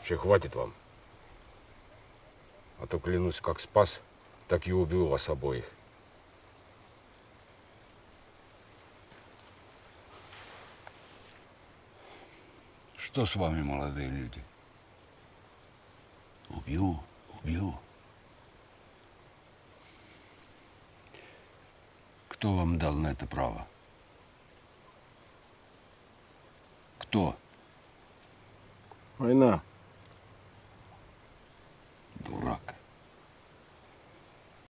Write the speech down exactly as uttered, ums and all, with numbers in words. Вообще хватит вам. А то, клянусь, как спас, так и убил вас обоих. Что с вами, молодые люди? Убью, убью. Кто вам дал на это право? Кто? Война.